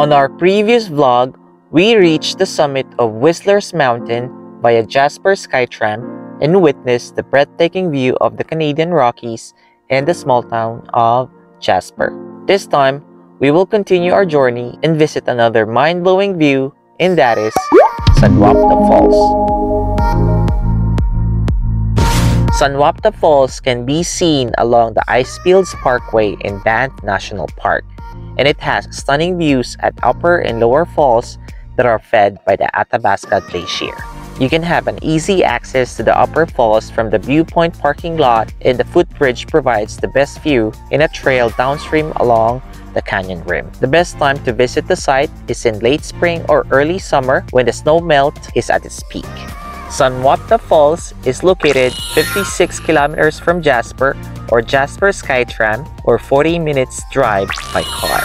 On our previous vlog, we reached the summit of Whistler's Mountain via Jasper SkyTram and witnessed the breathtaking view of the Canadian Rockies and the small town of Jasper. This time, we will continue our journey and visit another mind-blowing view, and that is Sunwapta Falls. Sunwapta Falls can be seen along the Icefields Parkway in Banff National Park, and it has stunning views at upper and lower falls that are fed by the Athabasca Glacier. You can have an easy access to the upper falls from the viewpoint parking lot, and the footbridge provides the best view in a trail downstream along the canyon rim. The best time to visit the site is in late spring or early summer when the snow melt is at its peak. Sunwapta Falls is located 56 kilometers from Jasper or Jasper SkyTram, or 40 minutes drive by car.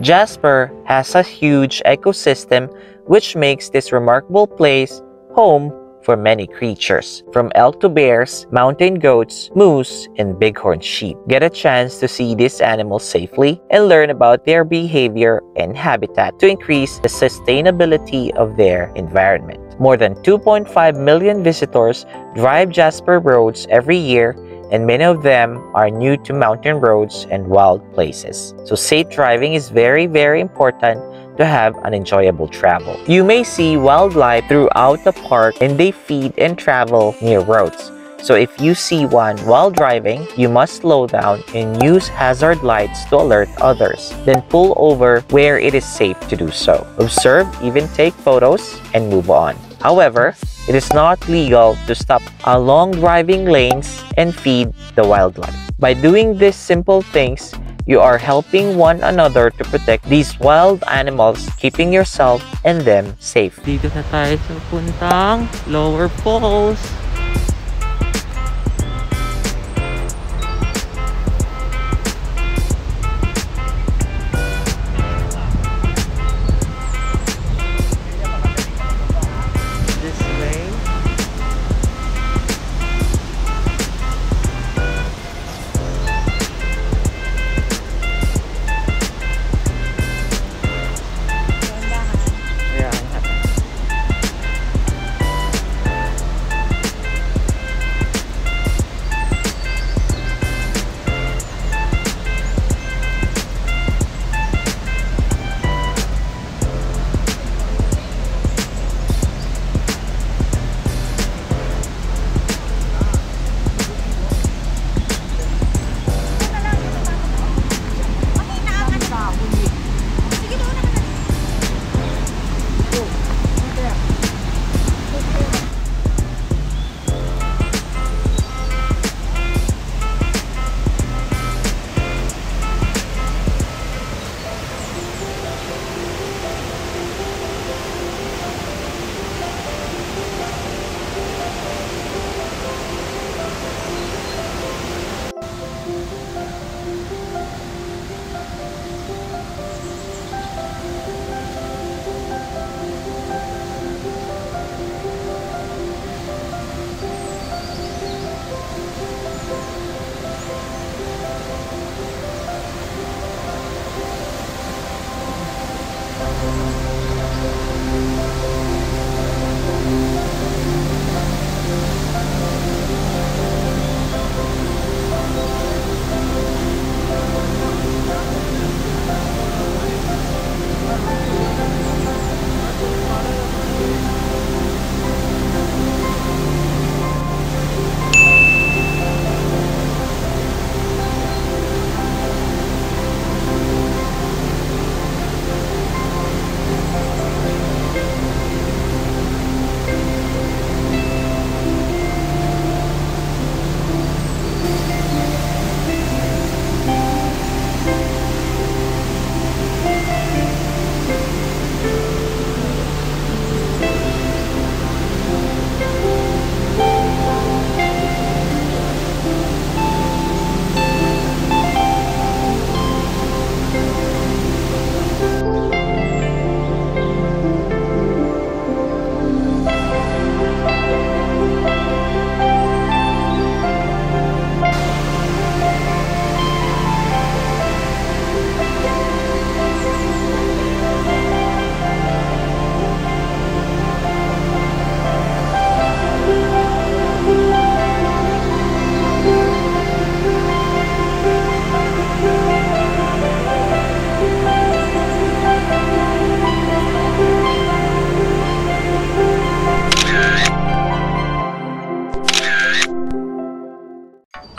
Jasper has a huge ecosystem which makes this remarkable place home for many creatures, from elk to bears, mountain goats, moose, and bighorn sheep. Get a chance to see these animals safely and learn about their behavior and habitat to increase the sustainability of their environment. More than 2.5 million visitors drive Jasper roads every year, and many of them are new to mountain roads and wild places. So safe driving is very important to have an enjoyable travel. You may see wildlife throughout the park, and they feed and travel near roads. So if you see one while driving, you must slow down and use hazard lights to alert others. Then pull over where it is safe to do so. Observe, even take photos, and move on. However, it is not legal to stop along driving lanes and feed the wildlife. By doing these simple things, you are helping one another to protect these wild animals, keeping yourself and them safe. Dito na tayo sa puntang Lower Falls.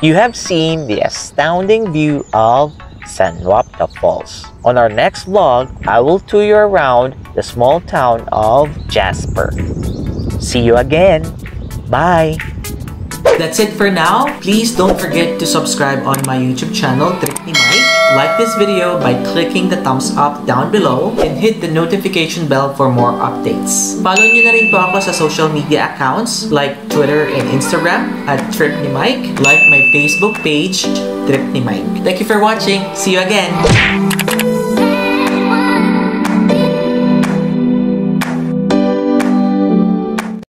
You have seen the astounding view of Sunwapta Falls. On our next vlog, I will tour you around the small town of Jasper. See you again. Bye. That's it for now. Please don't forget to subscribe on my YouTube channel, Trip ni Mike. Like this video by clicking the thumbs up down below and hit the notification bell for more updates. Follow nyo na rin po ako sa social media accounts like Twitter and Instagram at Trip ni Mike. Like my Facebook page, Trip ni Mike. Thank you for watching. See you again.